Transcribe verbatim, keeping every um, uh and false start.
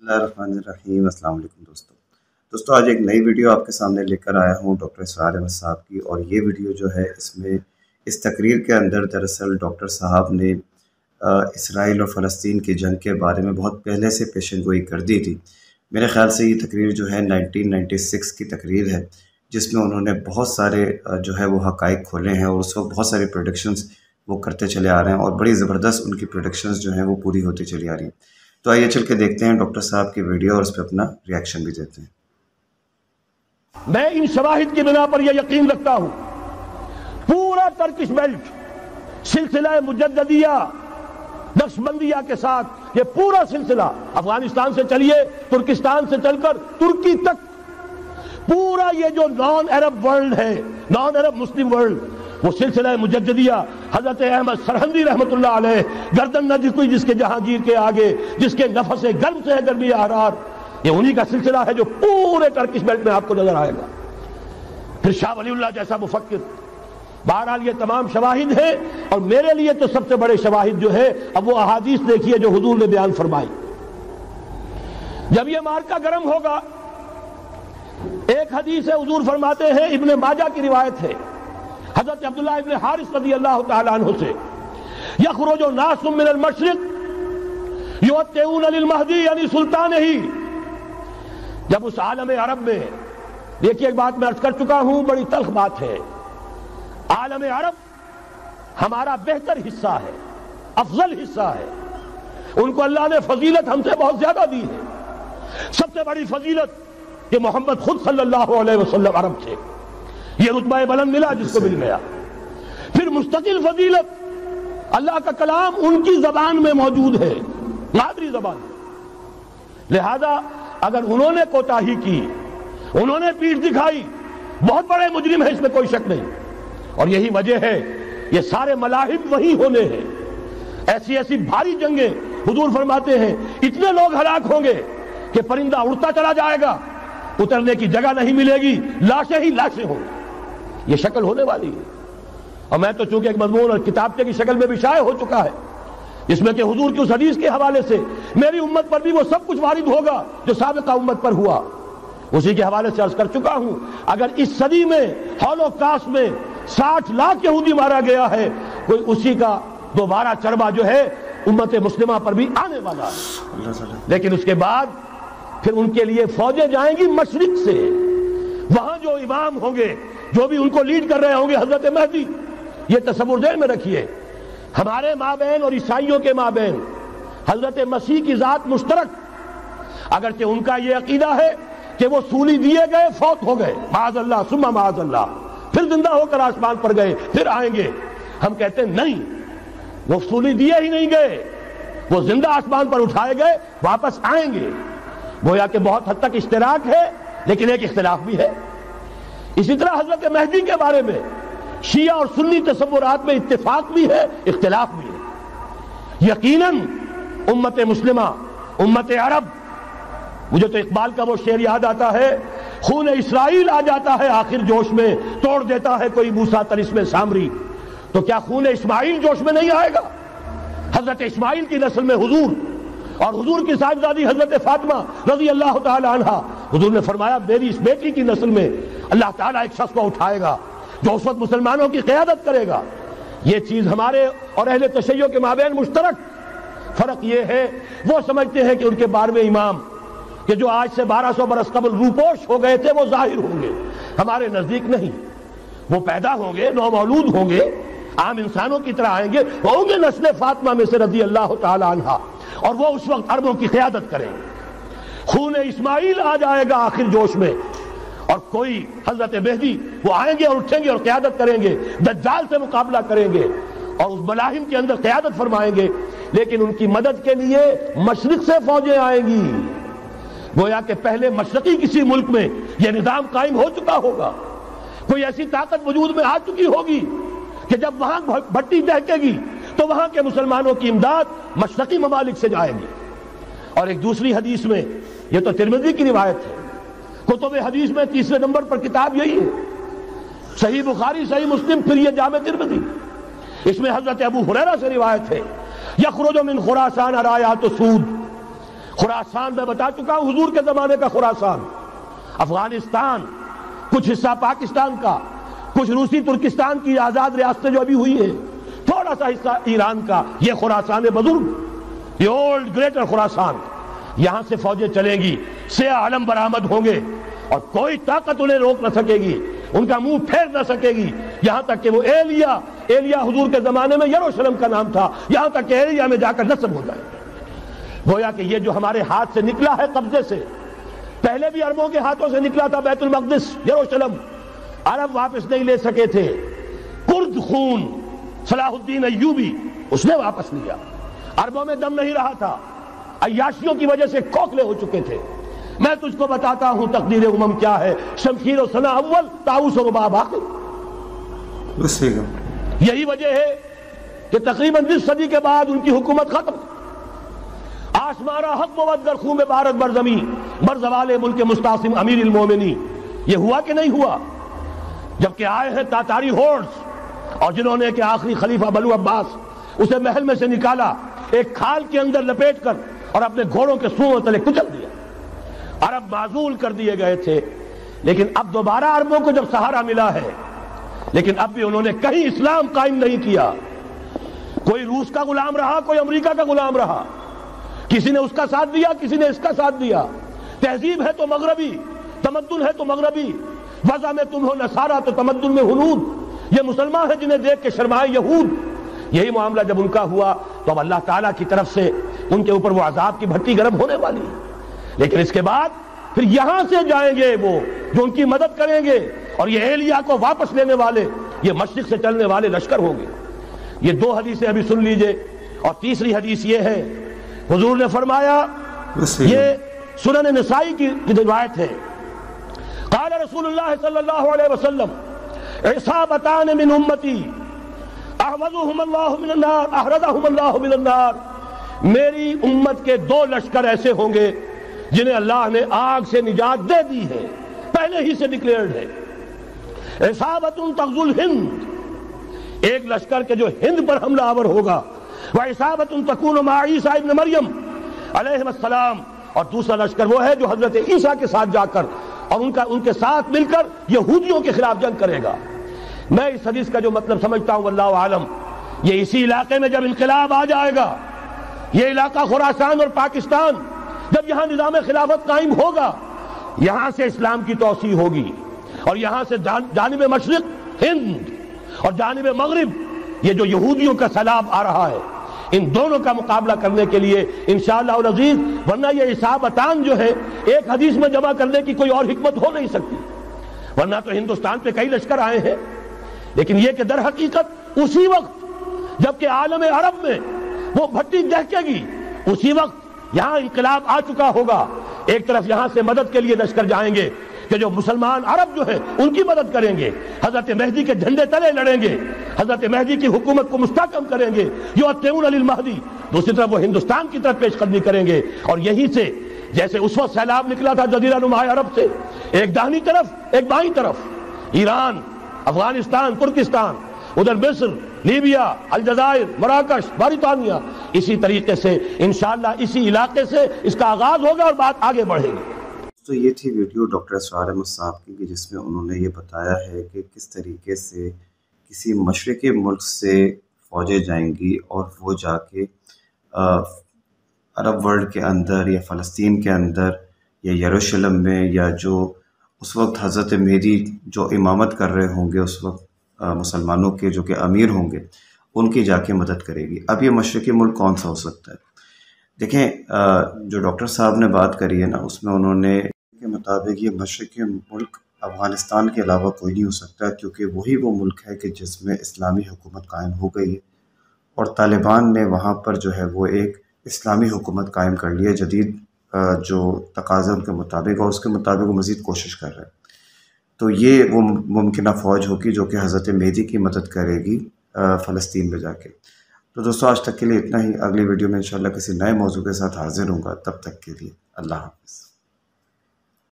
बिस्मिल्लाहिर्रहमानिर्रहीम। अस्सलाम वालेकुम दोस्तों दोस्तों आज एक नई वीडियो आपके सामने लेकर आया हूँ डॉक्टर इसरार अहमद साहब की। और ये वीडियो जो है इसमें इस तकरीर के अंदर दरअसल डॉक्टर साहब ने इसराइल और फ़लस्तीन की जंग के बारे में बहुत पहले से पेशन गोई कर दी थी। मेरे ख़्याल से ये तकरीर जो है नाइनटीन नाइन्टी सिक्स की तकरीर है, जिसमें उन्होंने बहुत सारे जो है वो हक़ाइक़ खोले हैं और उस वक्त बहुत सारे प्रोडिक्शंस वो करते चले आ रहे हैं और बड़ी ज़बरदस्त उनकी प्रोडिक्शंस जो हैं वो पूरी होती चली आ रही हैं। तो आइए चल के देखते हैं डॉक्टर साहब की वीडियो और उस पर अपना रिएक्शन भी देते हैं। मैं इन शवाहिद की बिना पर यह यकीन रखता हूँ पूरा टर्किश बेल्ट सिलसिला मुजद्ददिया नक्शबंदिया के साथ ये पूरा सिलसिला अफगानिस्तान से चलिए तुर्किस्तान से चलकर तुर्की तक पूरा ये जो नॉन अरब वर्ल्ड है, नॉन अरब मुस्लिम वर्ल्ड, वो सिलसिला मुजद्दिया हजरत अहमद सरहंदी रहमतुल्लाह अलैह गर्दन न झुकी जिसके जहांगीर के आगे, जिसके नफस गर्म से है गर्मी आरार, ये उन्हीं का सिलसिला है जो पूरे टर्किश बेल्ट में आपको नजर आएगा। फिर शाह वली अल्लाह जैसा मुफक्किर। बहरहाल ये तमाम शवाहिद हैं और मेरे लिए तो सबसे बड़े शवाहिद जो है अब वो अहादीस देखिए जो हुजूर ने बयान फरमाई। जब ये मार्का गर्म होगा, एक हदीस है, हुजूर फरमाते हैं, इब्न माजा की रिवायत है, हजरत अब्दुल्लाह इब्न हारिस रज़ी अल्लाह तआला अन्हु से, यखरुजु नासुम मिनल मशरिक़ युअत्तऊन लिल महदी यानी सुल्तानही। जब उस आलम अरब में, देखिए एक बात मैं अर्ज कर चुका हूं, बड़ी तल्ख बात है, आलम अरब हमारा बेहतर हिस्सा है, अफजल हिस्सा है, उनको अल्लाह ने फजीलत हमसे बहुत ज्यादा दी है। सबसे बड़ी फजीलत कि मोहम्मद खुद सल्लल्लाहु अलैहि वसल्लम अरब थे, ये रुतबा बुलंद मिला जिसको मिल गया। फिर मुस्तकिल फजीलत, अल्लाह का कलाम उनकी जबान में मौजूद है, मादरी जबान। लिहाजा अगर उन्होंने कोताही की, उन्होंने पीठ दिखाई, बहुत बड़े मुजरिम है, इसमें कोई शक नहीं। और यही वजह है ये सारे मलाहिब वही होने हैं। ऐसी ऐसी भारी जंगे हुजूर फरमाते हैं इतने लोग हलाक होंगे कि परिंदा उड़ता चला जाएगा, उतरने की जगह नहीं मिलेगी, लाशें ही लाशें होंगी। ये शक्ल होने वाली है। और मैं तो चूंकि एक मजमून और किताबचे की शक्ल में भी शाये हो चुका है, जिसमें कि हुजूर की उस हदीस के हवाले से मेरी उम्मत पर भी वो सब कुछ वारिद होगा जो साबिका उम्मत पर हुआ। उसी के हवाले से अर्ज कर चुका हूं, अगर इस सदी में हॉलोकास्ट में साठ लाख यहूदी मारा गया है, कोई उसी का दोबारा चरबा जो है उम्मत मुस्लिमा पर भी आने वाला है। लेकिन उसके बाद फिर उनके लिए फौजें जाएंगी मशरिक से, वहां जो इमाम होंगे, जो भी उनको लीड कर रहे होंगे, हजरत महदी। ये तस्वुर ज़हन में रखिए, हमारे माबैन और ईसाइयों के माबैन हजरत मसीह की ज़ात मुश्तरक, अगरचे उनका ये अकीदा है कि वो सूली दिए गए, फौत हो गए, माज़अल्लाह सुम्मा माज़अल्लाह, फिर जिंदा होकर आसमान पर गए, फिर आएंगे। हम कहते हैं नहीं, वो सूली दिए ही नहीं गए, वो जिंदा आसमान पर उठाए गए, वापस आएंगे। गोया कि बहुत हद तक इश्तराक है, लेकिन एक इख्तिलाफ भी है। इसी तरह हजरत महदी के बारे में शिया और सुन्नी तस्वुरात में इत्तेफाक भी है, इख्तिलाफ भी है। यकीनन उम्मत मुस्लिमा, उम्मत अरब, मुझे तो इकबाल का वो शेर याद आता है, खून इसराइल आ जाता है आखिर जोश में, तोड़ देता है कोई मूसा तलिस्मे सामरी। तो क्या खून इस्माइल जोश में नहीं आएगा? हजरत इस्माइल की नस्ल में हुजूर और हुजूर की साहिबजादी हजरत फातिमा रजी अल्लाह तआला अन्हा, हुजूर ने फरमाया मेरी इस बेटी की नस्ल में अल्लाह ताला एक शख्स को उठाएगा जो उस वक्त मुसलमानों की क़यादत करेगा। ये चीज़ हमारे और अहले तशय्यो के माबैन मुश्तरक फ़र्क ये है, वो समझते हैं कि उनके बारहवें इमाम के जो आज से बारह सौ बरस कबल रूपोश हो गए थे वो जाहिर होंगे। हमारे नज़दीक नहीं, वो पैदा होंगे, नौमौलूद होंगे, आम इंसानों की तरह आएंगे, वो होंगे नस्ल फातिमा में से रज़ी अल्लाह तआला अन्हा, और वो उस वक्त अरबों की क़यादत करेंगे। खून इस्माइल आ जाएगा आखिर जोश में, और कोई हजरत मेहदी, वो आएंगे और उठेंगे और क़यादत करेंगे, दज्जाल से मुकाबला करेंगे और उस मलाहिम के अंदर क़यादत फरमाएंगे। लेकिन उनकी मदद के लिए मशरिक से फौजें आएंगी। गोया के पहले मशरकी किसी मुल्क में यह निज़ाम कायम हो चुका होगा, कोई ऐसी ताकत वजूद में आ चुकी होगी कि जब वहां भट्टी दहकेगी तो वहां के मुसलमानों की इमदाद मशरकी ममालिक से जाएगी। और एक दूसरी हदीस में, ये तो तिरमिज़ी की रिवायत है, कुतुब हदीस में तीसरे नंबर पर किताब यही है, सही बुखारी, सही मुस्लिम, फिर ये जामे तिरमिज़ी, इसमें हजरत अबू हुरैरा से रिवायत है, यखरुजु मिन खुरासान रायातु सूद, खुरासान मैं बता चुका हूं, हुजूर के जमाने का खुरासान, अफगानिस्तान, कुछ हिस्सा पाकिस्तान का, कुछ रूसी तुर्किस्तान की आजाद रियासतें जो अभी हुई है, थोड़ा सा हिस्सा ईरान का, यह खुरासान बुजुर्ग, ये ओल्ड ग्रेटर खुरासान। यहां से फौजें चलेंगी, से आलम बरामद होंगे और कोई ताकत उन्हें रोक न सकेगी, उनका मुंह फेर न सकेगी। यहां तक कि वो एलिया, एलिया हुजूर के जमाने में यरूशलेम का नाम था, यहां तक कि एलिया में जाकर नस्ब हो जाए। गोया कि ये जो हमारे हाथ से निकला है कब्जे से, पहले भी अरबों के हाथों से निकला था बैतुल मक़दिस, यरूशलेम, अरब वापस नहीं ले सके थे। कुर्द खून सलाहुद्दीन अय्यूबी, उसने वापस लिया, अरबों में दम नहीं रहा था, अय्याशियों की वजह से खोखले हो चुके थे। मैं तुझको बताता हूं तकदीर उमम क्या है, शमशीर और सना अव्वल ताऊस और रुबाब आखिर। यही वजह है कि तकरीबन बीस सदी के बाद उनकी हुकूमत खत्म। आसमारा हक मवद गरखू में भारत बरजमी बरजवाले मुल्क मुस्तासिम अमीर इल्मोमिनी, ये हुआ कि नहीं हुआ? जबकि आए हैं तातारी होर्ड्स, और जिन्होंने के आखिरी खलीफा बलू अब्बास उसे महल में से निकाला, एक खाल के अंदर लपेट कर और अपने घोड़ों के सूंहों तले कुचल दिया, अरब माजूल कर दिए गए थे। लेकिन अब दोबारा अरबों को जब सहारा मिला है, लेकिन अब भी उन्होंने कहीं इस्लाम कायम नहीं किया। कोई रूस का गुलाम रहा, कोई अमेरिका का गुलाम रहा, किसी ने उसका साथ दिया, किसी ने इसका साथ दिया। तहजीब है तो मगरबी, तमद्दुन है तो मगरबी, वज़ा में तुम हो नसारा तो तमद्दुन में हुनूद। ये मुसलमान है जिन्हें देख के शर्माए यहूद। यही मामला जब उनका हुआ तो अब अल्लाह ताला की तरफ से उनके ऊपर वो अजाब की भट्टी गर्म होने वाली है। लेकिन इसके बाद फिर यहां से जाएंगे वो जो उनकी मदद करेंगे, और ये एलिया को वापस लेने वाले, ये मशरिक से चलने वाले लश्कर होंगे। ये दो हदीसें अभी सुन लीजिए, और तीसरी हदीस ये है, हुजूर ने फरमाया, ये सुनन नसाई की रिवायत है, क़ाल रसूलुल्लाह सल्लल्लाहु अलैहि वसल्लम, इसाबतान मिन उम्मती अहवज़ुहुम अल्लाहु मिनन नार अहरज़हुम अल्लाहु मिनन नार। मेरी उम्मत के दो लश्कर ऐसे होंगे जिन्हें अल्लाह ने आग से निजात दे दी है, पहले ही से डिक्लेयर्ड है। इसाबतुन तगजुल हिंद, एक लश्कर के जो हिंद पर हमला आवर होगा, वह इसाबतुन तकून मा ईसा इब्न मरियम अलैहिस्सलाम, और दूसरा लश्कर वो है जो हजरत ईसा के साथ जाकर और उनका उनके साथ मिलकर यहूदियों के खिलाफ जंग करेगा। मैं इस हदीस का जो मतलब समझता हूं, वल्लाहु आलम, ये इसी इलाके में जब इंकलाब आ जाएगा, ये इलाका खुरासान और पाकिस्तान, जब यहां निजाम खिलाफत कायम होगा, यहां से इस्लाम की तोसी होगी, और यहां से जानिब मशरिक हिंद और जानिब मगरिब ये जो यहूदियों का सैलाब आ रहा है, इन दोनों का मुकाबला करने के लिए इंशाअल्लाह उल अज़ीज़, वरना ये इसाबतान जो है एक हदीस में जमा करने की कोई और हिकमत हो नहीं सकती, वरना तो हिंदुस्तान पे कई लश्कर आए हैं। लेकिन यह कि दर हकीकत उसी वक्त जबकि आलम अरब में वो भट्टी दहकेगी, उसी वक्त यहां इंकलाब आ चुका होगा। एक तरफ यहां से मदद के लिए लश्कर जाएंगे कि जो मुसलमान अरब जो है उनकी मदद करेंगे, हजरत मेहदी के झंडे तले लड़ेंगे, हजरत मेहदी की हुकूमत को मुस्तकम करेंगे, युअत्तेऊन अलिल महदी। दूसरी तरफ वो हिंदुस्तान की तरफ पेशकदमी करेंगे, और यहीं से जैसे उस वक्त सैलाब निकला था जजीरा नुमा अरब से, एक दाहिनी तरफ एक बाई तरफ, ईरान, अफगानिस्तान, तुर्किस्तान, उधर मिस्र, लीबिया, अलजायर, मराकश, बरितानिया, इसी तरीके से इंशाअल्लाह इसी इलाके से इसका आगाज होगा और बात आगे बढ़ेगी। तो ये थी वीडियो डॉक्टर इसरार अहमद साहब की, जिसमें उन्होंने ये बताया है कि किस तरीके से किसी मशरक़ी मुल्क से फौजें जाएंगी और वो जाके अरब वर्ल्ड के अंदर या फ़लस्तीन के अंदर या यरूशलेम में, या जो उस वक्त हज़रत मेहदी जो इमामत कर रहे होंगे उस वक्त मुसलमानों के जो कि अमीर होंगे, उनकी जाके मदद करेगी। अब ये मशरक़ी मुल्क कौन सा हो सकता है? देखें, जो डॉक्टर साहब ने बात करी है ना, उसमें उन्होंने के मुताबिक ये मशरक़ी मुल्क अफ़गानिस्तान के अलावा कोई नहीं हो सकता, क्योंकि वही वो मुल्क है कि जिसमें इस्लामी हुकूमत कायम हो गई है, और तालिबान ने वहाँ पर जो है वो एक इस्लामी हुकूमत कायम कर ली है जदीद जो तकाज़े उनके मुताबिक, और उसके मुताबिक वो मज़ीद कोशिश कर रहे हैं। तो ये वो मुमकिन फ़ौज होगी जो कि हज़रत मेहदी की मदद करेगी फ़लस्तीन में जाके। तो दोस्तों, आज तक के लिए इतना ही। अगली वीडियो में इंशाल्लाह किसी नए मौजू के साथ हाजिर होऊंगा। तब तक के लिए अल्लाह हाफ़िज़।